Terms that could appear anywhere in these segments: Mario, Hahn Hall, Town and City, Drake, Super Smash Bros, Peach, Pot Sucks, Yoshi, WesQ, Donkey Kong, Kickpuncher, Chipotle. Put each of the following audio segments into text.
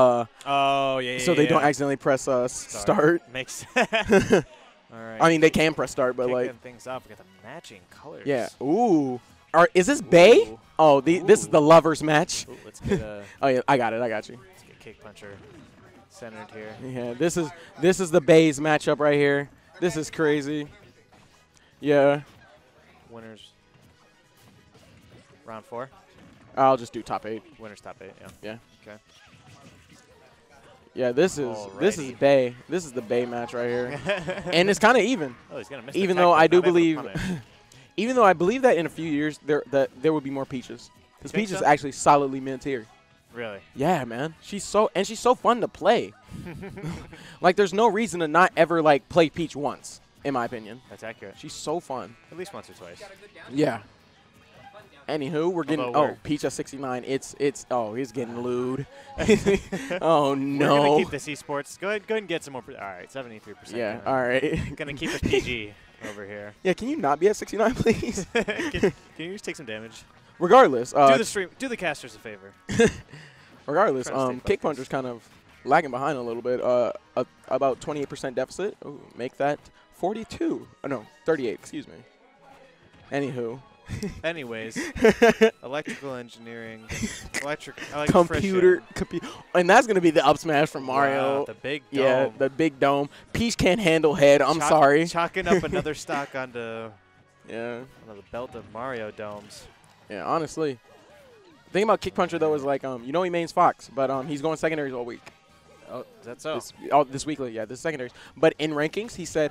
So they don't accidentally press start. Makes sense. All right. I mean, they can press start, but like things up. We got the matching colors. Yeah. Ooh. All right, is this Bay? Oh, this is the lovers match. Ooh, let's get a oh yeah, I got it. I got you. Let's get Kickpuncher centered here. Yeah. This is the Bay's matchup right here. This is crazy. Yeah. Winners. Round 4. I'll just do top 8. Winners top 8. Yeah. Yeah. Okay. Yeah, this is Bay. This is the Bay match right here, and it's kind of even. Oh, he's gonna miss even though I do believe, even though I believe that in a few years there will be more Peaches, because Peach is actually solidly mid tier. Really? Yeah, man. She's so fun to play. Like, there's no reason to not ever like play Peach once, in my opinion. That's accurate. She's so fun. At least once or twice. Yeah. Anywho, we're getting Peach at 69. It's he's getting lewd. Oh no. We're gonna keep this esports. Go ahead and get some more. All right, 73%. Yeah. Now. All right. Gonna keep it PG over here. Yeah. Can you not be at 69, please? can you just take some damage? Regardless. Do the casters a favor. Regardless, Kickpuncher's kind of lagging behind a little bit. About 28% deficit. Ooh, make that 42. Oh no, 38. Excuse me. Anywho. Anyways, electrical engineering, computer, and that's gonna be the up smash from Mario. Wow, the big dome. Yeah, the big dome. Peach can't handle head. I'm sorry. Chalking up another stock onto the belt of Mario domes. Yeah, honestly, the thing about Kickpuncher though is like, he mains Fox, but he's going secondaries all week. Oh, is that so? This weekly, yeah, this secondaries. But in rankings, he said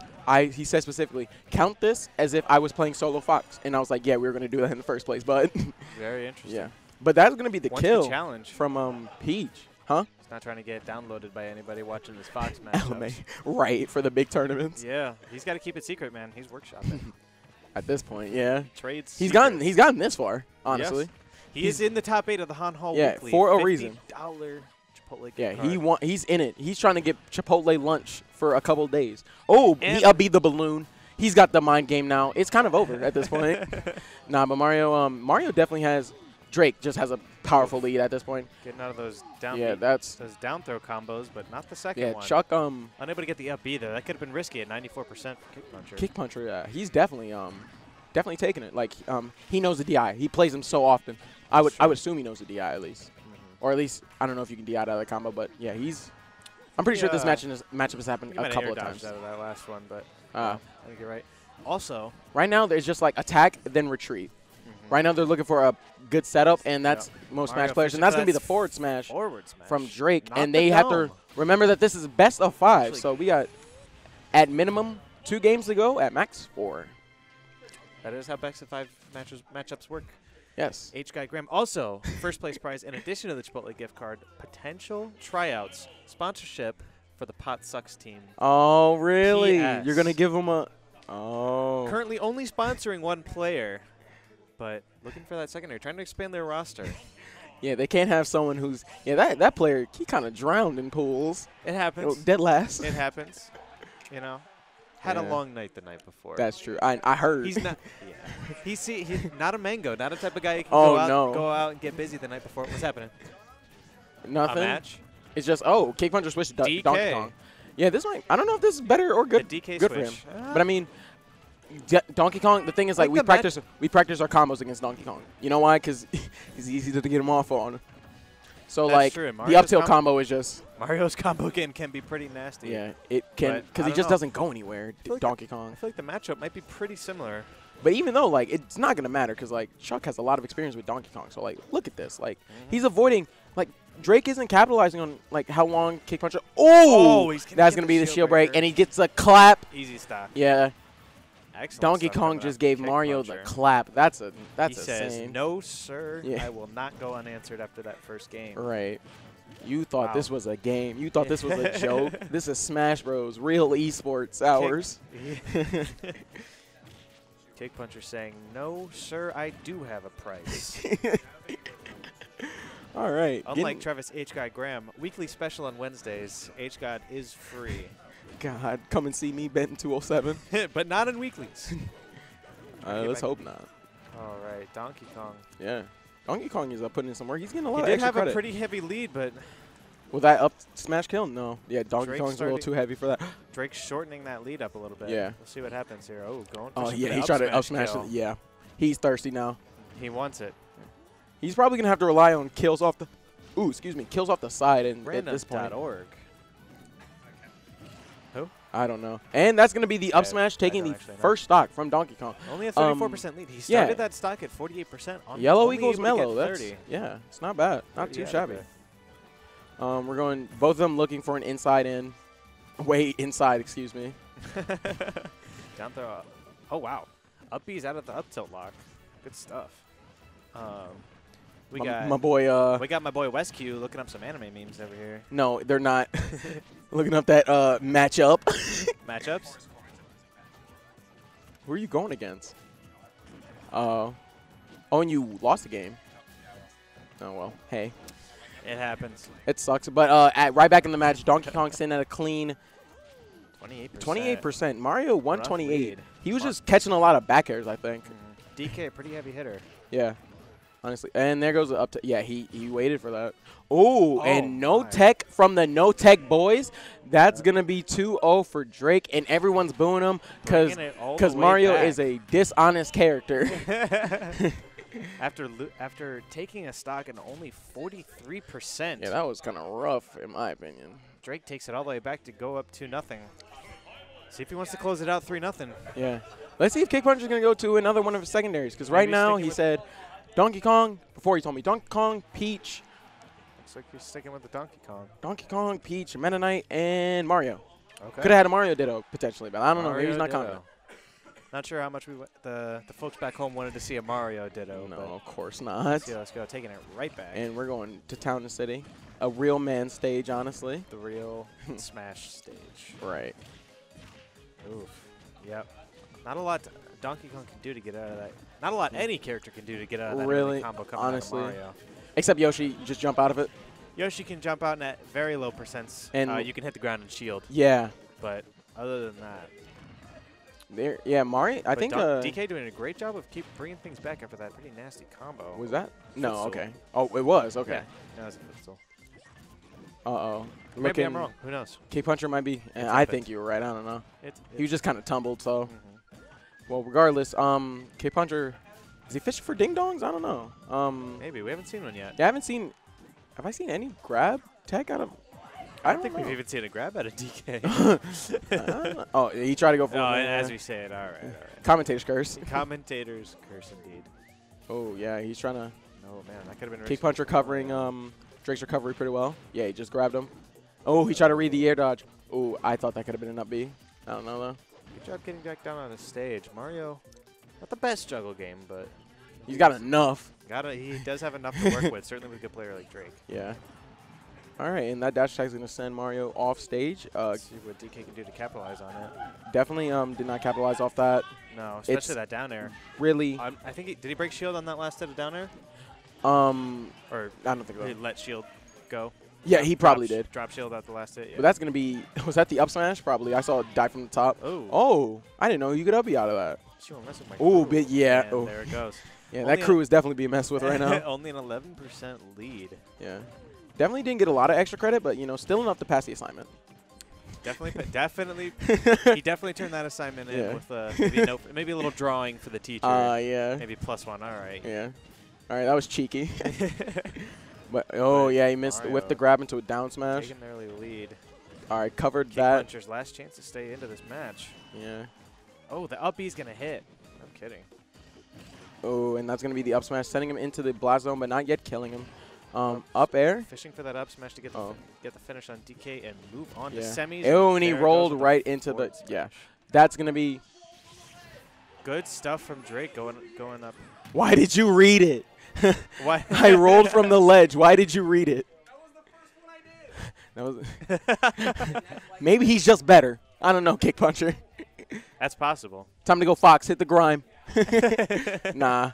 specifically, count this as if I was playing solo Fox, and I was like, yeah, we were gonna do that in the first place, but very interesting. Yeah, but that's gonna be the challenge from Peach, huh? He's not trying to get downloaded by anybody watching this Fox match, right? For the big tournaments. Yeah, he's got to keep it secret, man. He's workshopping. At this point, yeah. Trades. He's gotten this far, honestly. Yes. He's in the top 8 of the Hahn Hall weekly. Yeah, for a reason. $50. Yeah, he's in it. He's trying to get Chipotle lunch for a couple days. Oh, he upbeat the balloon. He's got the mind game now. It's kind of over at this point. Nah, but Mario definitely has. Drake just has a powerful lead at this point. Getting out of those down throw combos, but not the second one. Yeah, Chuck unable to get the up B though. That could have been risky at 94% for Kickpuncher. Kickpuncher, yeah, he's definitely taking it. Like he knows the DI. He plays him so often. I would assume he knows the DI at least. Or at least, I don't know if you can DI out of that combo, but yeah, I'm pretty sure this matchup has happened a couple of times. Out of that last one, but I think you're right. Also, right now there's just like attack, then retreat. Right now they're looking for a good setup, and that's most Mario Smash players, and that's going to be the forward smash from Drake, and they have to remember that this is best of 5, so we got at minimum 2 games to go, at max 4. That is how best of 5 matchups work. Yes. H. Guy Graham. Also, first place prize in addition to the Chipotle gift card, potential tryouts, sponsorship for the Pot Sucks team. Oh, really? PS. You're going to give them a... Oh. Currently only sponsoring 1 player, but looking for that secondary, trying to expand their roster. Yeah, they can't have someone who's... Yeah, that player, he kind of drowned in pools. It happens. Dead last. It happens. You know? Had a long night the night before. That's true. I heard. He's not. Yeah. He's not a mango. Not a type of guy who can go out and get busy the night before. What's happening? Nothing. A match. It's just Kickpuncher switched Donkey Kong. Yeah, this might. I don't know if this is better or good. The DK good switch. For him. But I mean, Donkey Kong. The thing is, like we practice our combos against Donkey Kong. You know why? Because he's easy to get him off on. So that's like the up tilt combo is just Mario's combo game can be pretty nasty. Yeah, it can because he just doesn't go anywhere. Donkey Kong. I feel like the matchup might be pretty similar. But even though like it's not gonna matter because like Chuck has a lot of experience with Donkey Kong. So like look at this. Like he's avoiding like Drake isn't capitalizing on like how long Kickpuncher. Oh, that's gonna be the shield break, and he gets a clap. Easy stop. Yeah. Excellent Donkey Kong just gave Mario the clap. That's a saying. No, sir. Yeah. I will not go unanswered after that first game. Right. You thought this was a game. You thought this was a joke. This is Smash Bros. Real esports hours. Kickpuncher saying, no, sir, I do have a price. All right. Unlike Travis H. Guy Graham, weekly special on Wednesdays, H. God is free. God, come and see me, Benton 207. But not in weeklies. Let's hope not. All right, Donkey Kong. Yeah. Donkey Kong is putting in some work. He's getting a lot of extra credit. He did have a pretty heavy lead, but Will that up smash kill? No. Yeah, Donkey Kong's a little too heavy for that. Drake's shortening that lead up a little bit. Yeah. We'll see what happens here. Oh, going for he tried to up smash it. Yeah. He's thirsty now. He wants it. He's probably going to have to rely on kills off the... Ooh, excuse me. Kills off the side and at this point. Who? I don't know. And that's going to be the up smash taking the first stock from Donkey Kong. Only a 34% lead. He started that stock at 48%. On yellow equals mellow. That's, it's not bad. Not too shabby. We're going, both of them looking for an inside in. Excuse me. Down throw up. Oh, wow. Up B's out of the up tilt lock. Good stuff. We got my boy WesQ looking up some anime memes over here. No, they're not. Looking up that matchup. Matchups? Who are you going against? Oh, and you lost the game. Oh, well. Hey. It happens. It sucks. But right back in the match, Donkey Kong sitting at a clean 28%. Mario 128. He was just catching a lot of back airs, I think. DK, pretty heavy hitter. Yeah, honestly. And there goes the up to. Yeah, he waited for that. Ooh, oh, and no tech from the no tech boys. That's going to be 2-0 for Drake, and everyone's booing him because Mario is a dishonest character. After taking a stock and only 43%. Yeah, that was kind of rough, in my opinion. Drake takes it all the way back to go up 2-0. See if he wants to close it out 3-0. Yeah. Let's see if Kickpuncher is going to go to another one of his secondaries. Because right now, he said Donkey Kong. Before he told me Donkey Kong, Peach. Looks like he's sticking with the Donkey Kong. Donkey Kong, Peach, Meta Knight, and Mario. Okay. Could have had a Mario Ditto, potentially. But I don't know. Maybe he's not coming. Not sure how much the folks back home wanted to see a Mario Ditto. No, of course not. Let's go. Taking it right back. And we're going to Town and City. A real man stage, honestly. The real Smash stage. Right. Oof. Yep. Not a lot Donkey Kong can do to get out of that. Not a lot any character can do to get out of that combo coming honestly. Out of Mario. Except Yoshi, you just jump out of it. Yoshi can jump out at very low percents. And you can hit the ground and shield. Yeah. But other than that. Yeah, Mario. I think DK doing a great job of keep bringing things back after that pretty nasty combo. Was that? No, okay. Oh, it was okay. Yeah, no, it's a footstool. Uh-oh. Maybe I'm wrong. Who knows? Kickpuncher might be. I think you were right. I don't know. He was just kind of tumbled. So, well, regardless, Kickpuncher, is he fishing for ding dongs? I don't know. Maybe we haven't seen one yet. Yeah, I haven't seen. Have I seen any grab tech out of? I don't think we've even seen a grab out of DK. Oh, he tried to go for it. Oh, as we say it. All right, all right. Commentator's curse. Commentator's curse, indeed. Oh, yeah, he's trying to. Oh, man, that could have been. Kickpuncher covering Drake's recovery pretty well. Yeah, he just grabbed him. Oh, he tried to read the air dodge. Oh, I thought that could have been an up B. I don't know, though. Good job getting back down on the stage. Mario, not the best juggle game, but. He's got enough. He does have enough to work with, certainly with a good player like Drake. Yeah. All right, and that dash tag is going to send Mario off stage. Let's see what DK can do to capitalize on it. Definitely did not capitalize off that. No, especially that down air. Really? I think did he break shield on that last hit of down air? Or I don't think he let shield go. Yeah, he probably did. Drop shield at the last hit. Yeah. But that's going to be – was that the up smash? Probably. I saw it die from the top. Oh. Oh, I didn't know you could up be out of that. Oh, but yeah. And there it goes. Yeah, that crew is definitely being messed with right now. Only an 11% lead. Yeah. Definitely didn't get a lot of extra credit, but, you know, still enough to pass the assignment. Definitely. He definitely turned that assignment in with maybe a little drawing for the teacher. Yeah. Maybe +1. All right. Yeah. All right. That was cheeky. But, yeah, he missed with the grab into a down smash. Taking an early lead. All right. Covered that. Kickpuncher's last chance to stay into this match. Yeah. Oh, the up B's going to hit. No kidding. Oh, and that's going to be the up smash, sending him into the blast zone, but not yet killing him. Up air. Fishing for that up smash to get the finish on DK and move on to semis. Oh, and he rolled right into the That's gonna be good stuff from Drake going up. Why did you read it? Why I rolled from the ledge. Why did you read it? That was the first one I did. Maybe he's just better. I don't know, Kickpuncher. That's possible. Time to go, Fox. Hit the grime. Nah.